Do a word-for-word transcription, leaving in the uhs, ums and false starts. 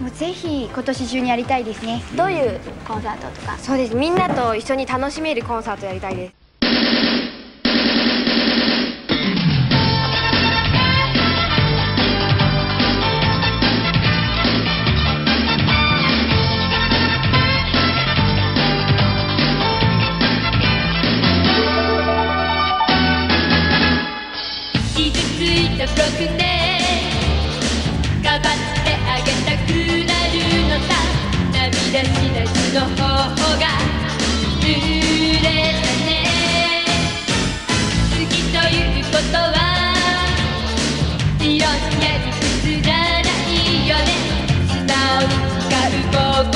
もうぜひ今年中にやりたいですね。どういうコンサートとか？そうです、みんなと一緒に楽しめるコンサートやりたいです。傷ついたろくねん、かばってあげたくなるのさ。涙しだしの頬が濡れたね。好きということはいろんな理屈じゃないよね。素直に誓う心